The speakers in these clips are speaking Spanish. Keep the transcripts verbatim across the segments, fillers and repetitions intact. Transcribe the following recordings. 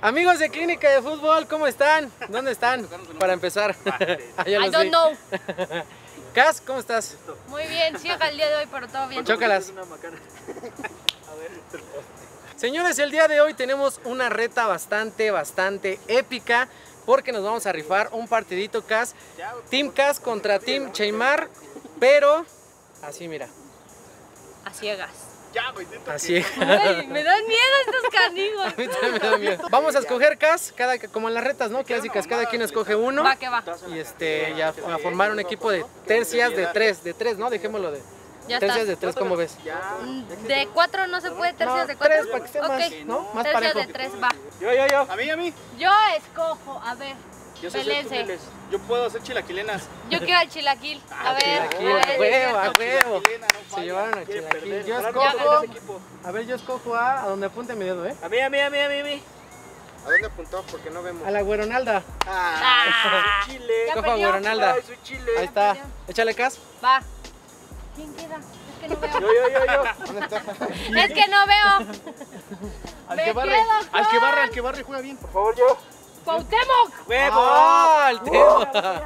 Amigos de Clínica de Fútbol, ¿cómo están? ¿Dónde están? Para empezar. Ah, I don't know. Cas, ¿cómo estás? Muy bien, chica el día de hoy, pero todo bien. Chócalas. Señores, el día de hoy tenemos una reta bastante, bastante épica, porque nos vamos a rifar un partidito Cas, Team Kass contra Team Cheymar, pero así mira. A ciegas. Ya, güey, así es. Ay, me dan miedo estos canijos. A mí también me dan miedo. Vamos a escoger Cas, cada, como en las retas, ¿no? Clásicas, cada quien escoge uno. Va, que va. Y este, ya a formar un equipo de tercias de tres, de tres, ¿no? Dejémoslo de ya tercias está. De tres, ¿cómo ves? De cuatro no se puede, tercias no, de cuatro. Tres, para que esté más, okay. ¿No? Más tercias parejo. De tres, va. Yo, yo, yo. A mí, a mí. Yo escojo, a ver. Yo, sé yo puedo hacer chilaquilenas. Yo quiero al chilaquil. A ah, ver. A huevo, a huevo. No, se llevaron a chilaquil. Yo escojo. A ver, yo escojo a, a donde apunte mi dedo, ¿eh? A mí, a mí, a mí, a mí. ¿A dónde apuntó? Porque no vemos. A la Weronalda. Ah, ah chile. Escojo a Weronalda. Ay, soy chile. Ahí está. Échale Cas. Va. ¿Quién queda? Es que no veo. Yo, yo, yo, yo. ¿Dónde está? Es que no veo. Al que barre, al que barre, al que barre juega bien. Por favor, yo. ¡Cuauhtémoc! ¡Huevo! ¡Oh, el Temo! ¡Oh!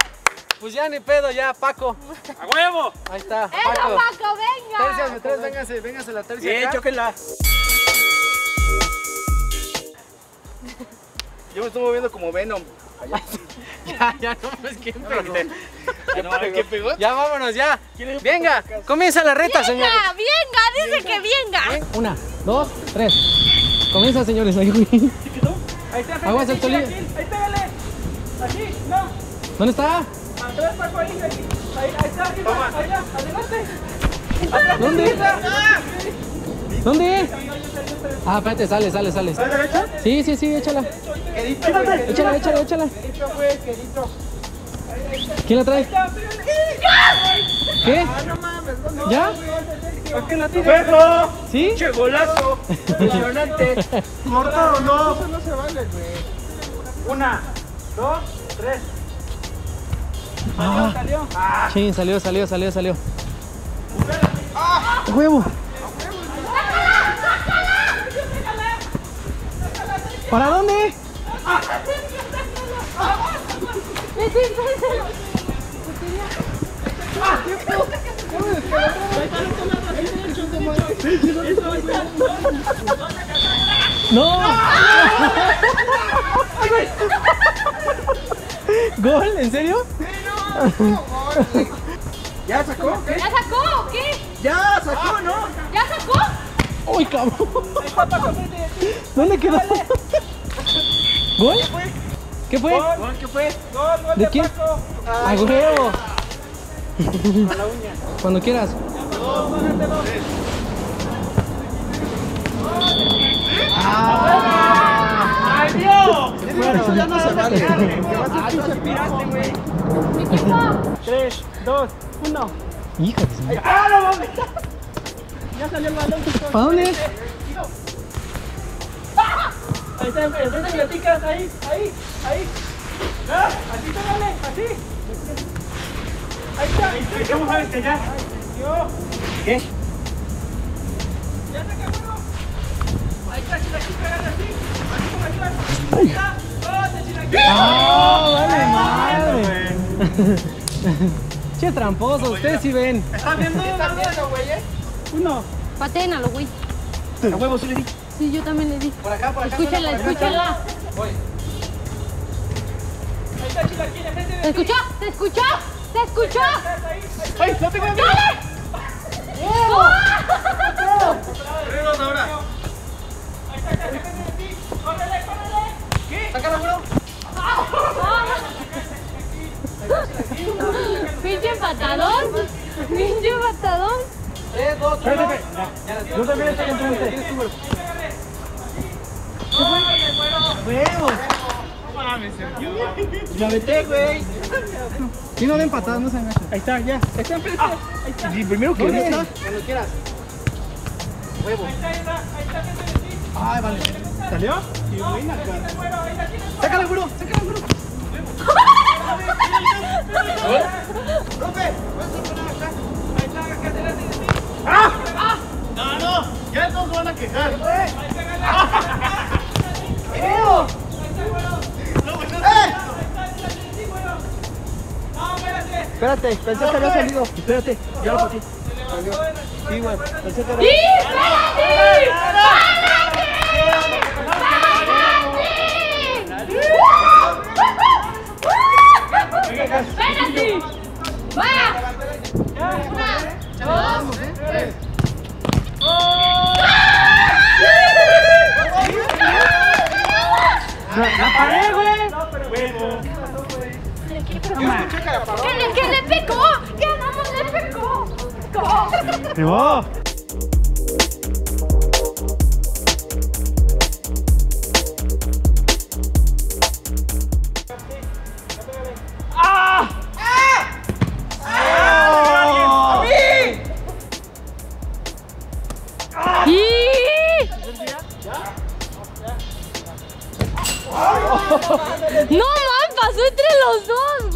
Pues ya ni pedo, ya, Paco. ¡A huevo! Ahí está, Paco. ¡Eso, Paco, venga! Tercias de tres, vénganse, vénganse la tercia. ¡Bien, chóquenla! Yo me estoy moviendo como Venom. Allá. ya, ya, no, es que me pegó. Ya, no, es que pegó. Ya, vámonos, ya. Venga, comienza la reta, señores. ¡Venga, venga! ¡Dice que venga! Una, dos, tres. Comienza, señores. Ahí quedó. Ahí está, aguas el tolillo. Ahí pégale. Así, no. ¿Dónde está? Atrás, Paco, ahí. Ahí, ahí está, arriba. Toma. Ahí, adelante. Atrás, ¿dónde? Ah. ¿Dónde? Ah, espérate, sale, sale, sale. ¿Sale derecha? Sí, sí, sí, échala. Quedito, güey. Échala, échala, échala. Quedito, güey, quedito. ¿Quién la trae? ¿Qué? Ah, no mames, no, no. ¿Ya? ¿Por qué la tienes? ¿Sí? ¡Che golazo! ¡Impresionante! ¿Corta o no? Eso no se vale, güey. Una, dos, tres. Ah, salió, salió. Ah. Sí, salió, salió, salió, salió. ¡Ah! ¡Huevo! ¿Para dónde? Ah. No. ¿Gol? ¿En serio? ¿Ya sacó? ¿Qué? ¿Ya sacó? ¿Qué? Ya sacó, ¿no? ¿Ya sacó? ¡Uy, cabrón! ¿Dónde quedó? ¿Gol? ¿Qué fue? ¿Gol? ¿Qué fue? ¿Gol? ¿Gol de Paco? ¡A huevo! Con la uña. Cuando quieras. Dos, bájate dos. ¡Ah! ¡Ay, Dios! Bueno, ya no se vale. Te vas a pinche güey. Tres, dos, uno. Hija de señora. ¡Ah, no mames! Ya salió el balón. ¿Para dónde? Ahí está, entonces platicas, ahí, ahí, ahí. Así te dale, así. Ahí está, ahí está. ¿Cómo sabes que ya? ¿Qué? Ya está, cabrón. Ahí está, chilaquil, pégate así. Así como aquí vas. Ahí está. ¡Oh, chilaquil! ¡Oh, vale madre! Che, tramposo, ustedes sí ven. ¿Están viendo? ¿Están viendo, güey, eh? Uno. Paténalo, güey. ¿A huevo sí le di? Sí, yo también le di. Por acá, por acá. Escúchala, escúchala. Voy. Ahí está, chilaquil, la gente de ¿te escuchó? ¿Te escuchó? ¿Te escuchó? ¡Ay, no tengo miedo! ¡Corremos ahora! ¡Ahí está, ahí está! ¡Córrele, córrele! ¿Qué? ¡Sácalo, bro! ¡Pinche patadón! ¡Pinche patadón! ¡Tres, dos, tres! ¡Yo también estoy enfrente! ¡Tienes tu huevo! ¡La vete, güey! Si no le empatadas, no se engancha. Ahí está, ya. Está enfrente. Ah, ahí está. Y primero que ¿dónde está? Cuando quieras. Huevo. Ahí está, ahí está, ahí está, frente de ti. Ay, vale. ¿Salió? Sí, no, buena, cara. Sácala, güero, sácala, güero. Espérate, pensé que había salido. Espérate, ya lo pasé. Sí, güey, pensé que había salido. ¡Sí, espérate! ¡Párate! ¡Párate! ¡Párate! ¡Va! ¡Una, dos, tres! ¡La paré, güey! No, pero bueno. ¡Que le pegó! ¡Que no le pegó! ¡Pegó! ¡Ah! ¡Ah! ¡Ah! ¡A mí! ¡Ah! ¡Y! ¡No, man! ¡Pasó entre los dos!